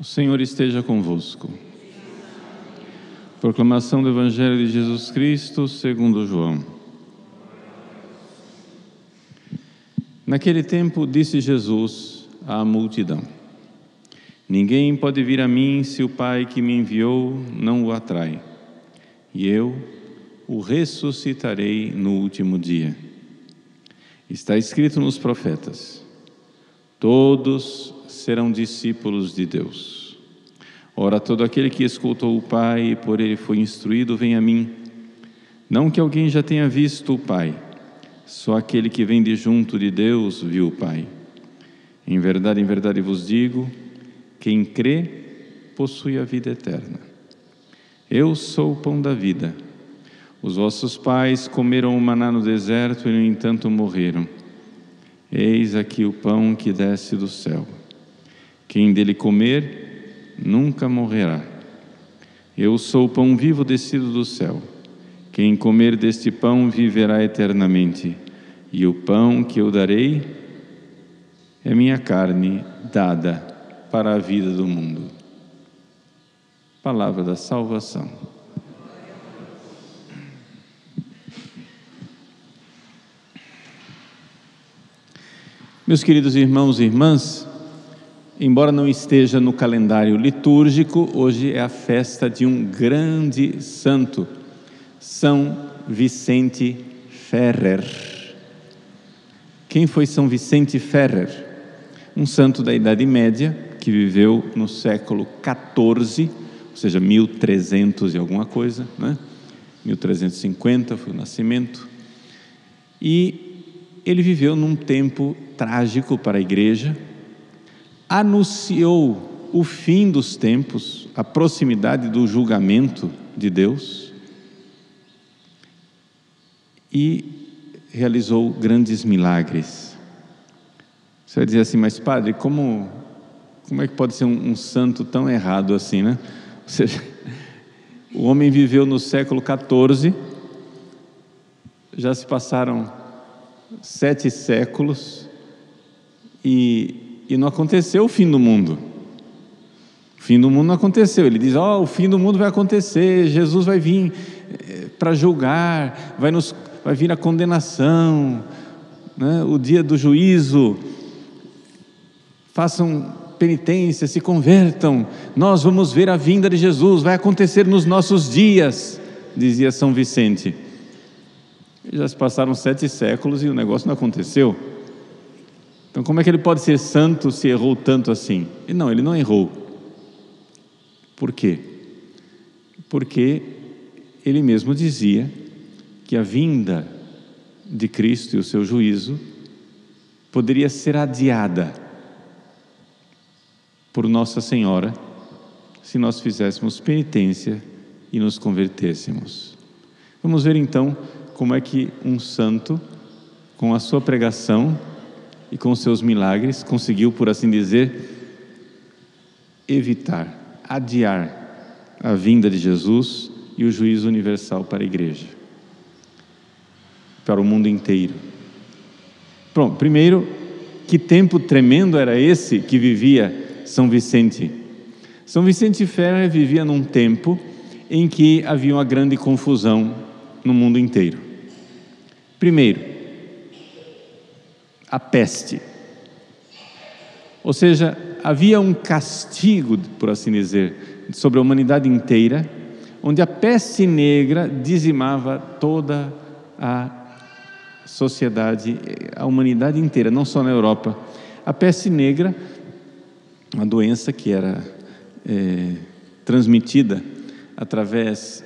O Senhor esteja convosco. Proclamação do Evangelho de Jesus Cristo segundo João. Naquele tempo disse Jesus à multidão: Ninguém pode vir a mim se o Pai que me enviou não o atrai, e eu o ressuscitarei no último dia. Está escrito nos profetas: Todos serão discípulos de Deus. Ora, todo aquele que escutou o Pai e por ele foi instruído, vem a mim. Não que alguém já tenha visto o Pai, só aquele que vem de junto de Deus viu o Pai. Em verdade vos digo, quem crê possui a vida eterna. Eu sou o pão da vida. Os vossos pais comeram o maná no deserto e, no entanto, morreram. Eis aqui o pão que desce do céu. Quem dele comer, nunca morrerá. Eu sou o pão vivo descido do céu. Quem comer deste pão viverá eternamente. E o pão que eu darei é minha carne dada para a vida do mundo. Palavra da salvação. Meus queridos irmãos e irmãs, embora não esteja no calendário litúrgico, hoje é a festa de um grande santo, São Vicente Ferrer. Quem foi São Vicente Ferrer? Um santo da Idade Média que viveu no século XIV, ou seja, 1300 e alguma coisa, né? 1350 foi o nascimento, e ele viveu num tempo trágico para a igreja, anunciou o fim dos tempos, a proximidade do julgamento de Deus e realizou grandes milagres. Você vai dizer assim: mas padre, como é que pode ser um santo tão errado assim, né? Ou seja, o homem viveu no século XIV, já se passaram 7 séculos e não aconteceu o fim do mundo. O fim do mundo não aconteceu. Ele diz: ó, o fim do mundo vai acontecer, Jesus vai vir para julgar, vai vir a condenação, né? O dia do juízo. Façam penitência, se convertam, nós vamos ver a vinda de Jesus, vai acontecer nos nossos dias, dizia São Vicente. Já se passaram 7 séculos e o negócio não aconteceu. Então, como é que ele pode ser santo se errou tanto assim? E não, ele não errou. Por quê? Porque ele mesmo dizia que a vinda de Cristo e o seu juízo poderia ser adiada por Nossa Senhora se nós fizéssemos penitência e nos convertêssemos. Vamos ver então como é que um santo, com a sua pregação e com seus milagres, conseguiu, por assim dizer, evitar, adiar a vinda de Jesus e o juízo universal para a igreja, para o mundo inteiro. Pronto, primeiro, que tempo tremendo era esse que vivia São Vicente? São Vicente Ferrer vivia num tempo em que havia uma grande confusão no mundo inteiro. Primeiro, a peste. Ou seja, havia um castigo, por assim dizer, sobre a humanidade inteira, onde a peste negra dizimava toda a sociedade, a humanidade inteira, não só na Europa. A peste negra, uma doença que era transmitida através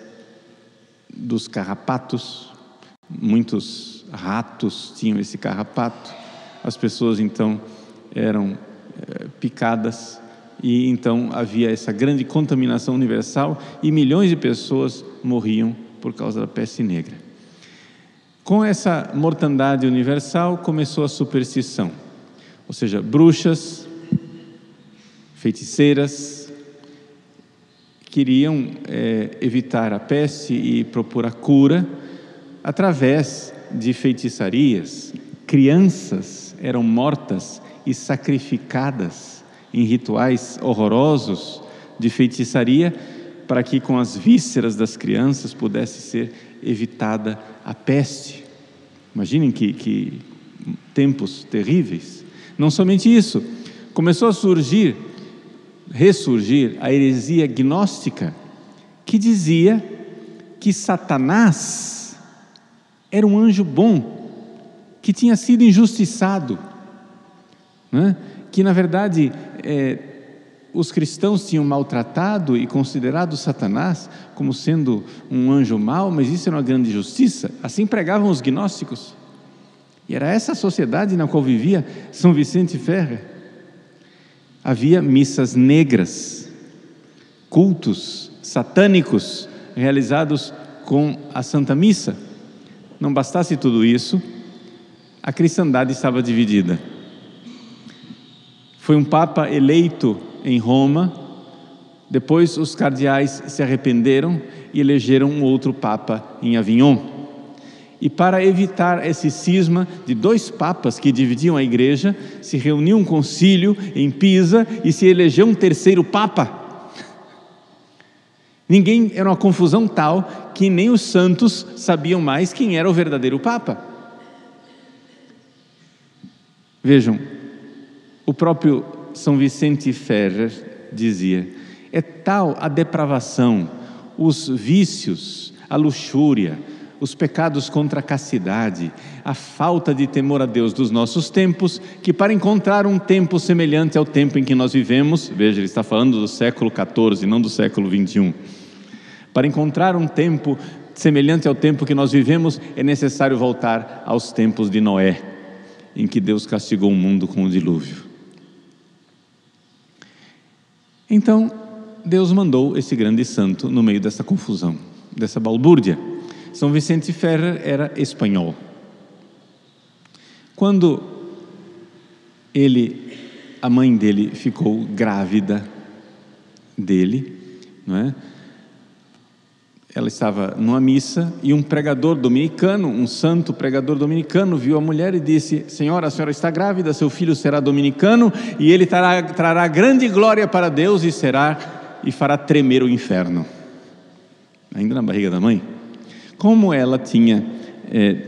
dos carrapatos, muitos ratos tinham esse carrapato, as pessoas então eram picadas e então havia essa grande contaminação universal e milhões de pessoas morriam por causa da peste negra. Com essa mortandade universal começou a superstição, ou seja, bruxas, feiticeiras, queriam evitar a peste e propor a cura através de feitiçarias. Crianças eram mortas e sacrificadas em rituais horrorosos de feitiçaria, para que com as vísceras das crianças pudesse ser evitada a peste. Imaginem que tempos terríveis. Não somente isso, começou a ressurgir a heresia gnóstica, que dizia que Satanás era um anjo bom, que tinha sido injustiçado, né? Que na verdade os cristãos tinham maltratado e considerado Satanás como sendo um anjo mau, mas isso era uma grande injustiça. Assim pregavam os gnósticos, e era essa sociedade na qual vivia São Vicente Ferrer. Havia missas negras, cultos satânicos realizados com a Santa Missa. Não bastasse tudo isso, a cristandade estava dividida. Foi um papa eleito em Roma, depois os cardeais se arrependeram e elegeram um outro papa em Avignon. E para evitar esse cisma de dois papas que dividiam a igreja, se reuniu um concílio em Pisa e se elegeu um terceiro papa. Ninguém, era uma confusão tal que nem os santos sabiam mais quem era o verdadeiro papa. Vejam, o próprio São Vicente Ferrer dizia: é tal a depravação, os vícios, a luxúria, os pecados contra a castidade, a falta de temor a Deus dos nossos tempos, que para encontrar um tempo semelhante ao tempo em que nós vivemos, veja, ele está falando do século XIV, não do século XXI, para encontrar um tempo semelhante ao tempo que nós vivemos, é necessário voltar aos tempos de Noé, em que Deus castigou o mundo com o dilúvio. Então, Deus mandou esse grande santo no meio dessa confusão, dessa balbúrdia. São Vicente Ferrer era espanhol. Quando a mãe dele ficou grávida dele, não é? Ela estava numa missa e um pregador dominicano, um santo pregador dominicano, viu a mulher e disse: Senhora, a senhora está grávida, seu filho será dominicano e ele trará grande glória para Deus e fará tremer o inferno. Ainda na barriga da mãe. Como ela tinha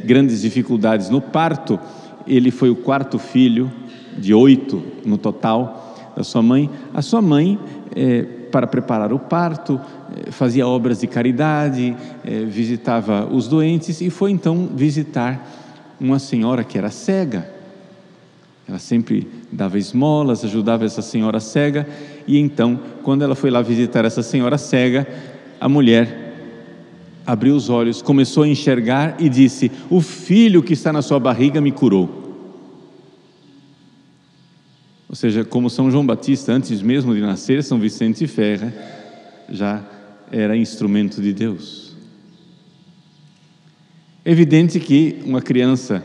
grandes dificuldades no parto, ele foi o quarto filho, de 8 no total, da sua mãe. A sua mãe, para preparar o parto, fazia obras de caridade, visitava os doentes e foi então visitar uma senhora que era cega. Ela sempre dava esmolas, ajudava essa senhora cega, e então, quando ela foi lá visitar essa senhora cega, a mulher abriu os olhos, começou a enxergar e disse: o filho que está na sua barriga me curou. Ou seja, como São João Batista, antes mesmo de nascer, São Vicente Ferrer já era instrumento de Deus. É evidente que uma criança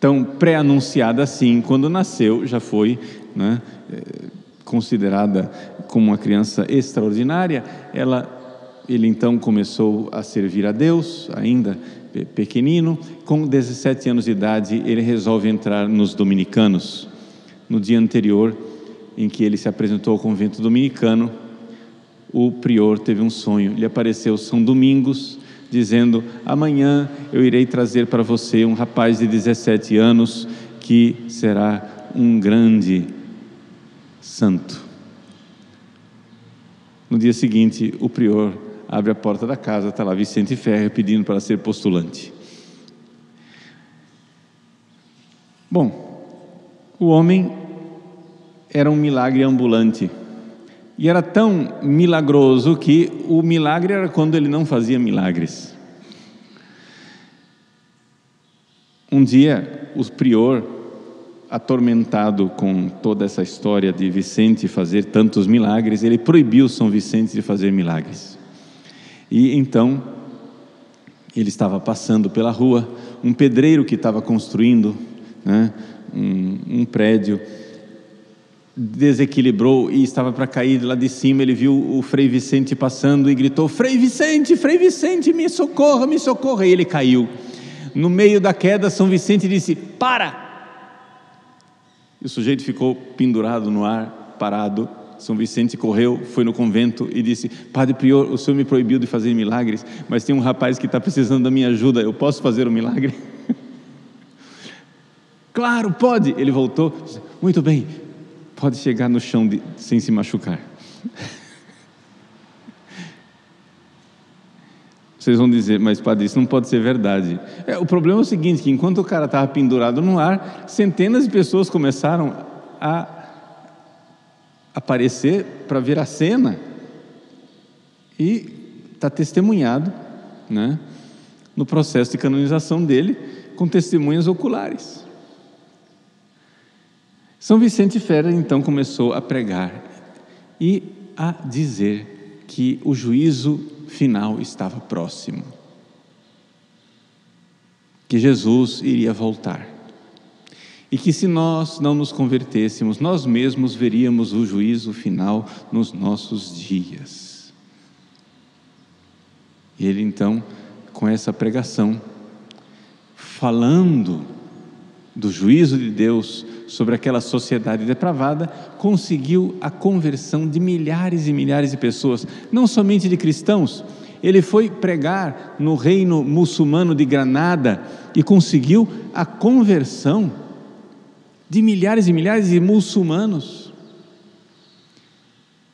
tão pré-anunciada assim, quando nasceu, já foi, né, considerada como uma criança extraordinária. Ele então começou a servir a Deus, ainda pequenino. Com 17 anos de idade, ele resolve entrar nos dominicanos. No dia anterior, em que ele se apresentou ao convento dominicano, o prior teve um sonho. Lhe apareceu São Domingos, dizendo: amanhã eu irei trazer para você um rapaz de 17 anos, que será um grande santo. No dia seguinte, o prior abre a porta da casa, está lá Vicente Ferrer pedindo para ser postulante. Bom, o homem era um milagre ambulante, e era tão milagroso que o milagre era quando ele não fazia milagres. Um dia, o prior, atormentado com toda essa história de Vicente fazer tantos milagres, ele proibiu São Vicente de fazer milagres. E então, ele estava passando pela rua, um pedreiro que estava construindo, né, um prédio, desequilibrou e estava para cair lá de cima. Ele viu o Frei Vicente passando e gritou: Frei Vicente, me socorra, me socorra! E ele caiu. No meio da queda, São Vicente disse: para! E o sujeito ficou pendurado no ar, parado. São Vicente correu, foi no convento e disse: Padre Prior, o senhor me proibiu de fazer milagres, mas tem um rapaz que está precisando da minha ajuda, eu posso fazer um milagre? Claro, pode. Ele voltou, muito bem, pode chegar no chão sem se machucar. Vocês vão dizer, mas padre, isso não pode ser verdade. O problema é o seguinte, que enquanto o cara estava pendurado no ar, centenas de pessoas começaram a aparecer para ver a cena, e está testemunhado, né, no processo de canonização dele, com testemunhas oculares. São Vicente Ferrer então começou a pregar e a dizer que o juízo final estava próximo, que Jesus iria voltar. E que se nós não nos convertêssemos, nós mesmos veríamos o juízo final nos nossos dias. E ele então, com essa pregação, falando do juízo de Deus sobre aquela sociedade depravada, conseguiu a conversão de milhares e milhares de pessoas, não somente de cristãos. Ele foi pregar no reino muçulmano de Granada e conseguiu a conversão de milhares e milhares de muçulmanos.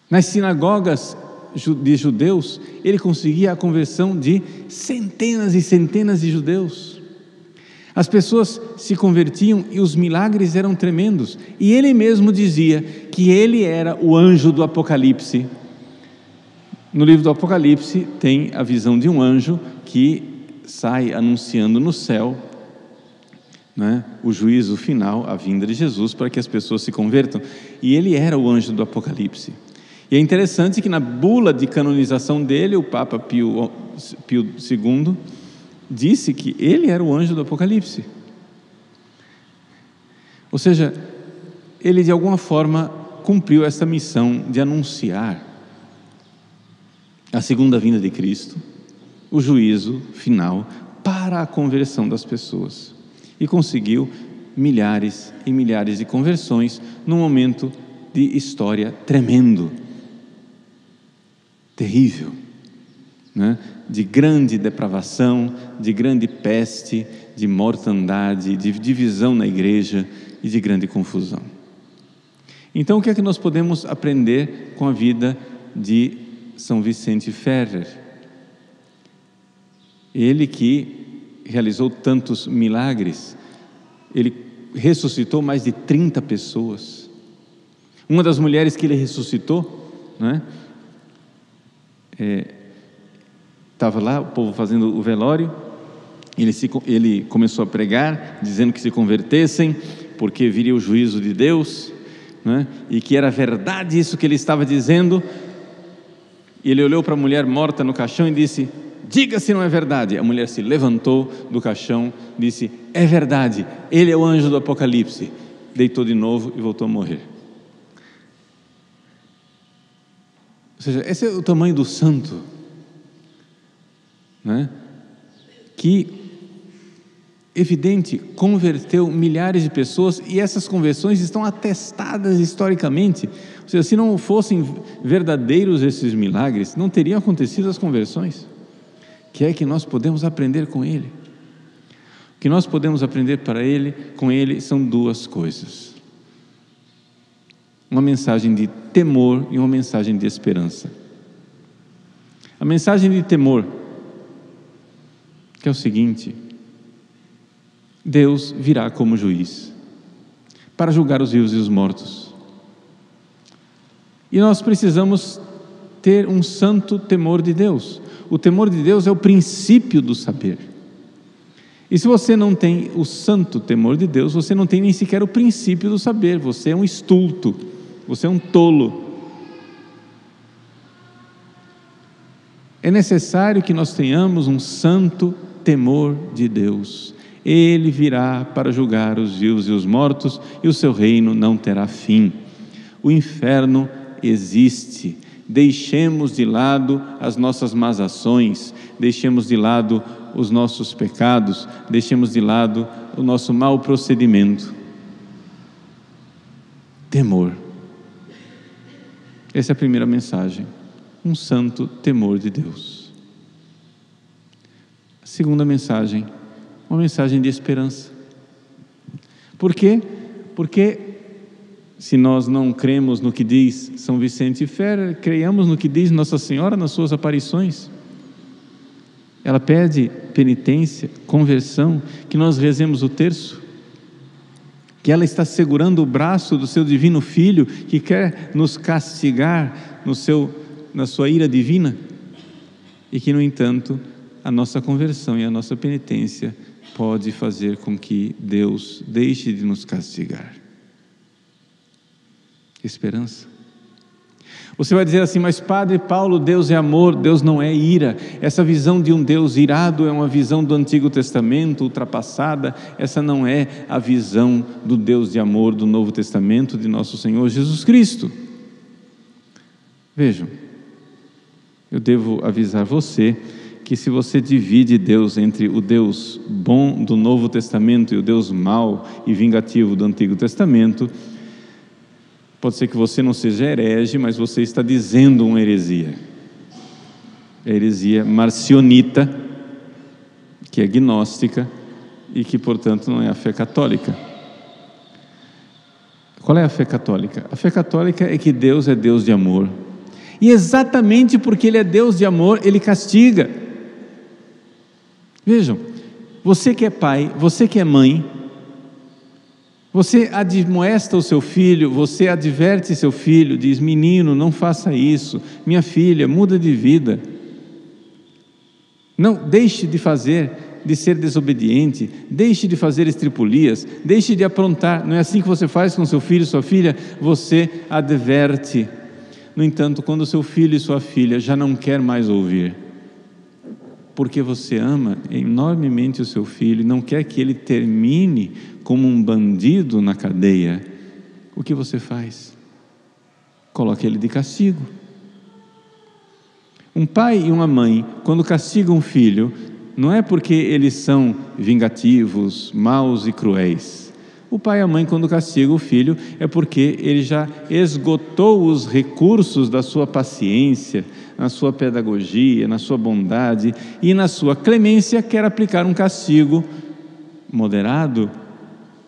Nas sinagogas de judeus, ele conseguia a conversão de centenas e centenas de judeus. As pessoas se convertiam e os milagres eram tremendos. E ele mesmo dizia que ele era o anjo do Apocalipse. No livro do Apocalipse tem a visão de um anjo que sai anunciando no céu, né, o juízo final, a vinda de Jesus, para que as pessoas se convertam. E ele era o anjo do Apocalipse. E é interessante que na bula de canonização dele, o Papa Pio II disse que ele era o anjo do Apocalipse. Ou seja, ele de alguma forma cumpriu essa missão de anunciar a segunda vinda de Cristo, o juízo final para a conversão das pessoas. E conseguiu milhares e milhares de conversões num momento de história tremendo, terrível, né? De grande depravação, de grande peste, de mortandade, de divisão na igreja e de grande confusão. Então, o que é que nós podemos aprender com a vida de São Vicente Ferrer? Ele que realizou tantos milagres, ele ressuscitou mais de 30 pessoas. Uma das mulheres que ele ressuscitou, né, estava lá, o povo fazendo o velório, ele começou a pregar, dizendo que se convertessem, porque viria o juízo de Deus, né, e que era verdade isso que ele estava dizendo. Ele olhou para a mulher morta no caixão e disse: diga se não é verdade. A mulher se levantou do caixão, disse: é verdade, ele é o anjo do Apocalipse. Deitou de novo e voltou a morrer. Ou seja, esse é o tamanho do santo, né? Que, evidente, converteu milhares de pessoas, e essas conversões estão atestadas historicamente. Ou seja, se não fossem verdadeiros esses milagres, não teriam acontecido as conversões. O que é que nós podemos aprender com ele? O que nós podemos aprender com ele são duas coisas: uma mensagem de temor e uma mensagem de esperança. A mensagem de temor, que é o seguinte: Deus virá como juiz para julgar os vivos e os mortos, e nós precisamos ter um santo temor de Deus. O temor de Deus é o princípio do saber. E se você não tem o santo temor de Deus, você não tem nem sequer o princípio do saber. Você é um estulto, você é um tolo. É necessário que nós tenhamos um santo temor de Deus. Ele virá para julgar os vivos e os mortos, e o seu reino não terá fim. O inferno existe. Deixemos de lado as nossas más ações, deixemos de lado os nossos pecados, deixemos de lado o nosso mau procedimento. temor. Essa é a primeira mensagem, um santo temor de Deus. A segunda mensagem, uma mensagem de esperança. Por quê? Porque se nós não cremos no que diz São Vicente Ferrer, creiamos no que diz Nossa Senhora nas suas aparições. Ela pede penitência, conversão, que nós rezemos o terço, que ela está segurando o braço do seu divino Filho, que quer nos castigar na sua ira divina, e que, no entanto, a nossa conversão e a nossa penitência pode fazer com que Deus deixe de nos castigar. Esperança. Você vai dizer assim: mas Padre Paulo, Deus é amor, Deus não é ira. Essa visão de um Deus irado é uma visão do Antigo Testamento, ultrapassada. Essa não é a visão do Deus de amor do Novo Testamento, de nosso Senhor Jesus Cristo. Vejam, eu devo avisar você que se você divide Deus entre o Deus bom do Novo Testamento e o Deus mau e vingativo do Antigo Testamento, pode ser que você não seja herege, mas você está dizendo uma heresia. A heresia marcionita, que é gnóstica e que, portanto, não é a fé católica. Qual é a fé católica? A fé católica é que Deus é Deus de amor. E exatamente porque Ele é Deus de amor, Ele castiga. Vejam, você que é pai, você que é mãe, você admoesta o seu filho, você adverte seu filho, diz: menino, não faça isso, minha filha, muda de vida, não deixe de fazer, de ser desobediente, deixe de fazer estripulias, deixe de aprontar. Não é assim que você faz com seu filho, sua filha? Você adverte. No entanto, quando seu filho e sua filha já não quer mais ouvir, porque você ama enormemente o seu filho e não quer que ele termine como um bandido na cadeia, o que você faz? Coloca ele de castigo. Um pai e uma mãe, quando castigam um filho, não é porque eles são vingativos, maus e cruéis. O pai e a mãe, quando castigam o filho, é porque ele já esgotou os recursos da sua paciência, na sua pedagogia, na sua bondade e na sua clemência, quer aplicar um castigo moderado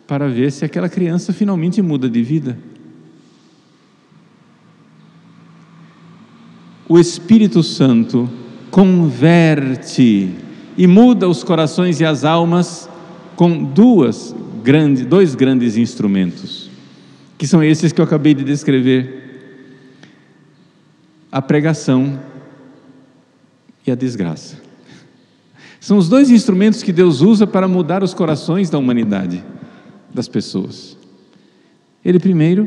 para ver se aquela criança finalmente muda de vida. O Espírito Santo converte e muda os corações e as almas com dois grandes instrumentos, que são esses que eu acabei de descrever: a pregação e a desgraça. São os dois instrumentos que Deus usa para mudar os corações da humanidade, das pessoas. Ele primeiro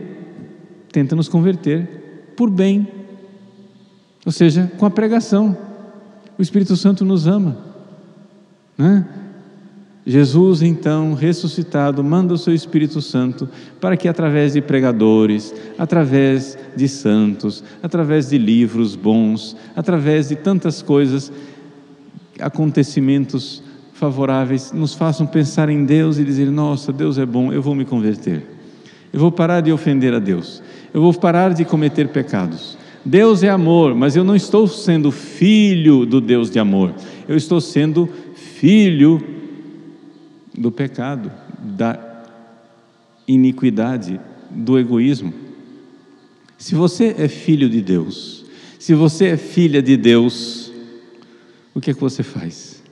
tenta nos converter por bem, ou seja, com a pregação. O Espírito Santo nos ama, né? Jesus, então, ressuscitado, manda o seu Espírito Santo para que, através de pregadores, através de santos, através de livros bons, através de tantas coisas, acontecimentos favoráveis, nos façam pensar em Deus e dizer: nossa, Deus é bom, eu vou me converter, eu vou parar de ofender a Deus, eu vou parar de cometer pecados. Deus é amor, mas eu não estou sendo filho do Deus de amor, eu estou sendo filho do pecado, da iniquidade, do egoísmo. Se você é filho de Deus, se você é filha de Deus, o que é que você faz?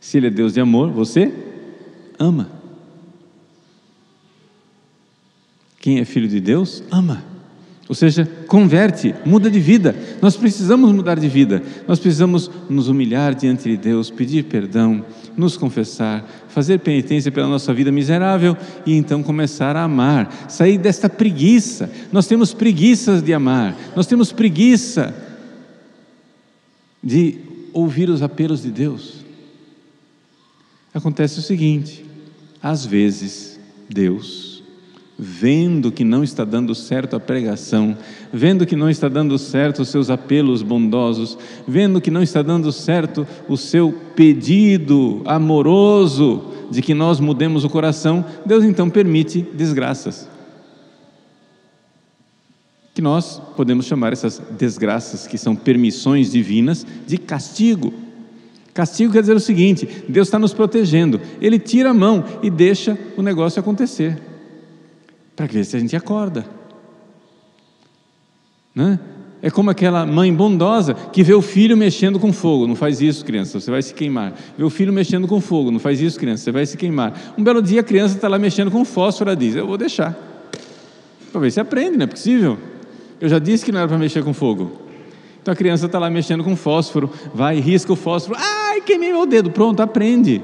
Se Ele é Deus de amor, você ama. Quem é filho de Deus, ama. Ou seja, converte, muda de vida. Nós precisamos mudar de vida, nós precisamos nos humilhar diante de Deus, pedir perdão, nos confessar, fazer penitência pela nossa vida miserável e então começar a amar, sair desta preguiça. Nós temos preguiças de amar, nós temos preguiça de ouvir os apelos de Deus. Acontece o seguinte: às vezes Deus, vendo que não está dando certo a pregação, vendo que não está dando certo os seus apelos bondosos, vendo que não está dando certo o seu pedido amoroso de que nós mudemos o coração, Deus então permite desgraças. que nós podemos chamar essas desgraças, que são permissões divinas, de castigo. Castigo quer dizer o seguinte: Deus está nos protegendo, Ele tira a mão e deixa o negócio acontecer, para ver se a gente acorda, né? É como aquela mãe bondosa que vê o filho mexendo com fogo: não faz isso, criança, você vai se queimar. Vê o filho mexendo com fogo: não faz isso, criança, você vai se queimar. Um belo dia a criança está lá mexendo com fósforo, ela diz: eu vou deixar, para ver se aprende, não é possível, eu já disse que não era para mexer com fogo. Então a criança está lá mexendo com fósforo, vai, risca o fósforo, ai, queimei meu dedo, pronto, aprende.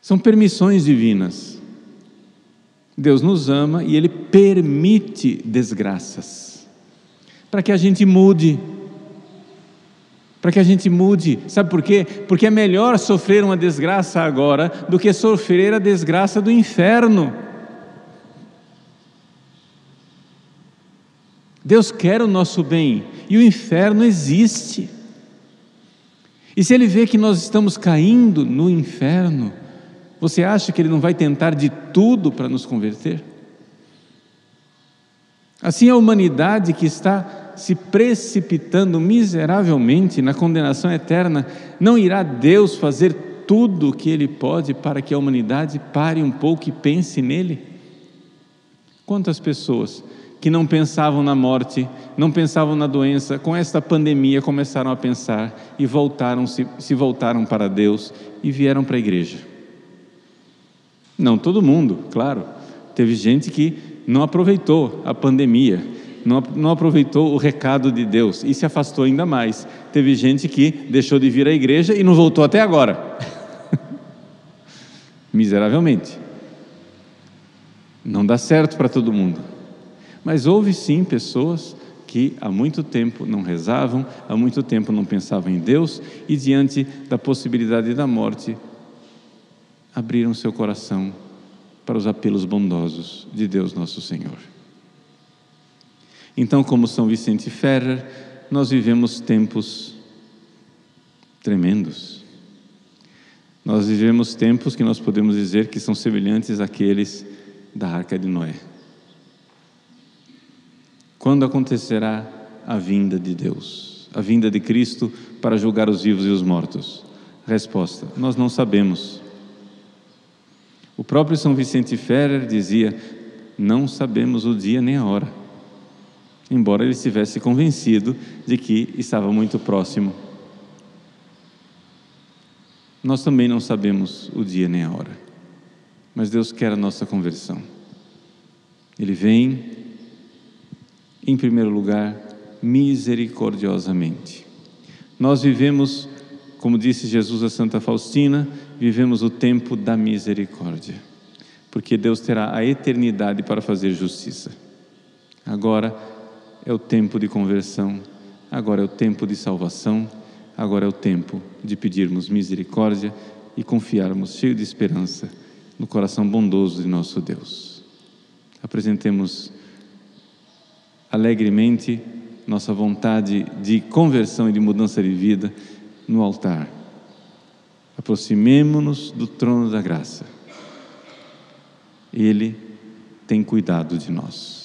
São permissões divinas. Deus nos ama e Ele permite desgraças, para que a gente mude, para que a gente mude. Sabe por quê? Porque é melhor sofrer uma desgraça agora do que sofrer a desgraça do inferno. Deus quer o nosso bem, e o inferno existe, e se Ele vê que nós estamos caindo no inferno, você acha que Ele não vai tentar de tudo para nos converter? Assim, a humanidade que está se precipitando miseravelmente na condenação eterna, não irá Deus fazer tudo o que Ele pode para que a humanidade pare um pouco e pense nele? Quantas pessoas que não pensavam na morte, não pensavam na doença, com esta pandemia começaram a pensar e se voltaram para Deus e vieram para a igreja? Não todo mundo, claro, teve gente que não aproveitou a pandemia, não aproveitou o recado de Deus e se afastou ainda mais. Teve gente que deixou de vir à igreja e não voltou até agora, miseravelmente. Não dá certo para todo mundo, mas houve sim pessoas que há muito tempo não rezavam, há muito tempo não pensavam em Deus, e diante da possibilidade da morte abriram seu coração para os apelos bondosos de Deus nosso Senhor. Então, como São Vicente Ferrer, nós vivemos tempos tremendos. Nós vivemos tempos que nós podemos dizer que são semelhantes àqueles da Arca de Noé. Quando acontecerá a vinda de Deus, a vinda de Cristo para julgar os vivos e os mortos? Resposta: nós não sabemos. O próprio São Vicente Ferrer dizia: não sabemos o dia nem a hora, embora ele estivesse convencido de que estava muito próximo. Nós também não sabemos o dia nem a hora, mas Deus quer a nossa conversão. Ele vem, em primeiro lugar, misericordiosamente. Nós vivemos, como disse Jesus a Santa Faustina, vivemos o tempo da misericórdia, porque Deus terá a eternidade para fazer justiça. Agora é o tempo de conversão, agora é o tempo de salvação, agora é o tempo de pedirmos misericórdia e confiarmos, cheio de esperança, no coração bondoso de nosso Deus. Apresentemos alegremente nossa vontade de conversão e de mudança de vida no altar. Aproximemo-nos do trono da graça. Ele tem cuidado de nós.